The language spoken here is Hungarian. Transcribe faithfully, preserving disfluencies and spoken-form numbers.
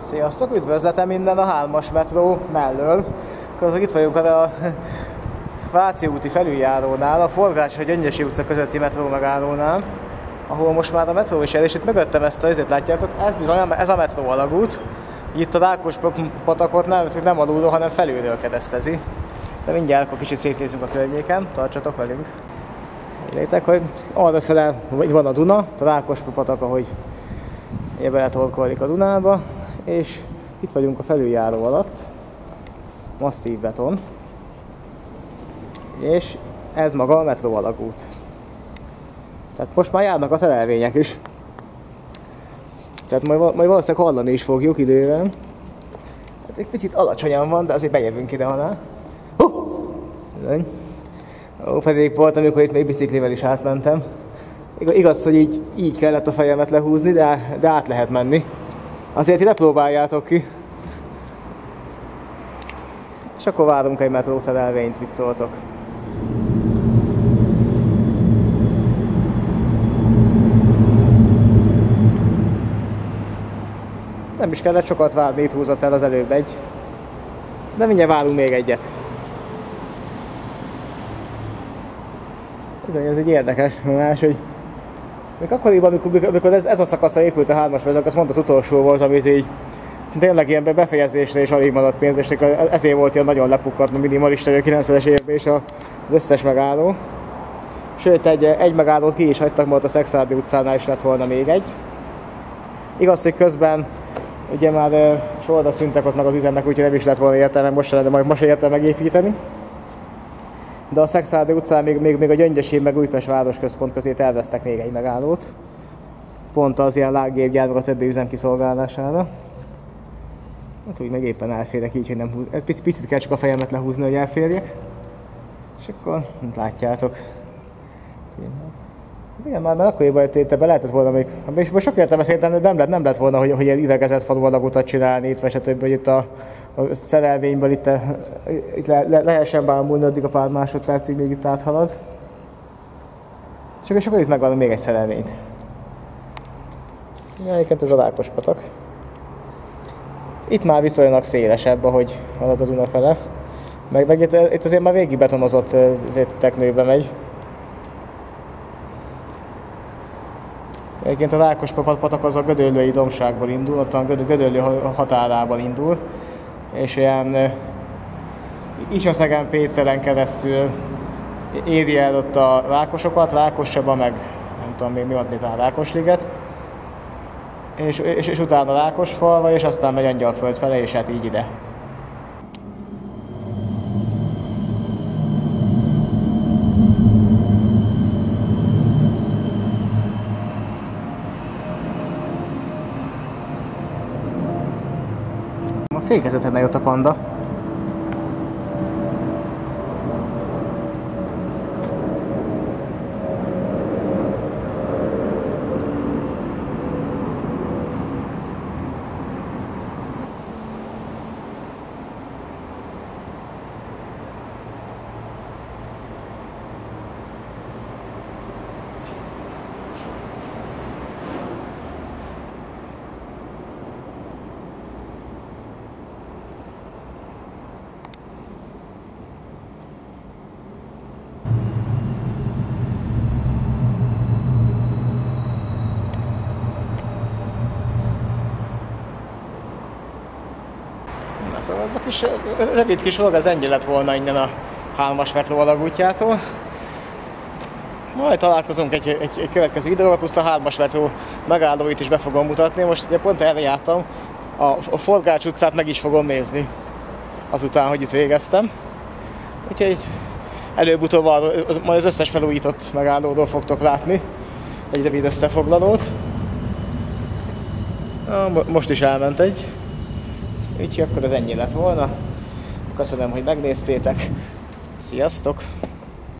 Sziasztok, üdvözletem minden a hármas metró mellől. Akkor itt vagyunk a Váci úti felüljárónál, a Forgách és a Gyöngyösi utca közötti metró megállónál, ahol most már a metró is el, és itt mögöttem ezt a izét látjátok, ez bizony, ez a metró alagút. Itt a Rákos patakot nem, nem alulról, hanem felülről keresztezi. De mindjárt akkor kicsit szétnézzünk a környéken, tartsatok velünk. Nézzétek, hogy arra fele van a Duna, a Rákos patak, ahogy beletorkolik a Dunába, és itt vagyunk a felüljáró alatt, masszív beton, és ez maga a metró alagút. Tehát most már járnak a szerelvények is. Tehát majd, majd valószínűleg hallani is fogjuk időben. Hát egy picit alacsonyan van, de azért bejövünk ide alá. Oh! Ó, pedig volt, amikor itt még biciklivel is átmentem. Igaz, hogy így, így kellett a fejemet lehúzni, de, de át lehet menni. Azért ide próbáljátok ki. És akkor várunk egy metró szerelvényt, mit szóltok. Nem is kellett sokat várni, itt húzott el az előbb egy. De mindjárt várunk még egyet. Ez egy érdekes más, hogy még akkoriban, amikor, amikor ez, ez a szakasza épült a hármas mezők, azt mondta, az utolsó volt, amit így tényleg ilyen befejezésre és alig maradt pénz, és ezért volt ilyen nagyon lepukkadt, a minimalista, a kilencvenes évben és az összes megálló. Sőt, egy, egy megállót ki is hagytak, volt a Szexárdi utcánál is lett volna még egy. Igaz, hogy közben ugye már sorra szűntek ott meg az üzemnek, úgyhogy nem is lett volna értelme, most se lenne, majd most se értelme megépíteni. De a Szexárdi utcán még, még, még a Gyöngyösi meg Újpest városközpont közé terveztek még egy megállót. Pont az ilyen lággépgyár meg a többi üzem kiszolgálására. Hát úgy meg éppen elférek így, hogy nem húz... Pic Picit kell csak a fejemet lehúzni, hogy elférjek. És akkor látjátok. Igen, már, már akkoriban te be lehetett volna még... És most sok értelme szerintem nem lett, nem lett volna, hogy, hogy ilyen üvegezett falulagutat csinálni itt, vagy stb. Hogy itt a... a szerelvényből itt, itt le, le, lehessen bámulni, addig a pár másodpercig még itt áthalad. És akkor, és akkor itt megvan még egy szerelvényt. Egyébként ez a Rákos patak. Itt már viszonylag szélesebb, ahogy halad a Duna fele. Meg, meg itt, itt azért már végig betonozott teknőbe megy. Egyébként a Rákos patak az a gödöllői dombságból indul, ott a gödöllő határában indul. És ilyen Icsaszegen, Pécelen keresztül éri el ott a Rákosokat, Rákossaba, meg nem tudom még mi volt, mitán Rákosliget, és, és, és utána Rákosfalva, és aztán megy Angyalföld fele, és hát így ide. Fékezetem megjött a panda. Szóval ez a kis rövid kis dolog, ez ennyi lett volna innen a hármas metró alagútjától. Majd találkozunk egy, egy, egy következő időben, plusz a hármas metró megállóit is be fogom mutatni. Most ugye pont erre jártam, a, a Forgách utcát meg is fogom nézni, azután, hogy itt végeztem. Úgyhogy előbb-utóbb majd az összes felújított megállóról fogtok látni egy rövid összefoglalót. Na, most is elment egy. Úgyhogy akkor ez ennyi lett volna. Köszönöm, hogy megnéztétek. Sziasztok!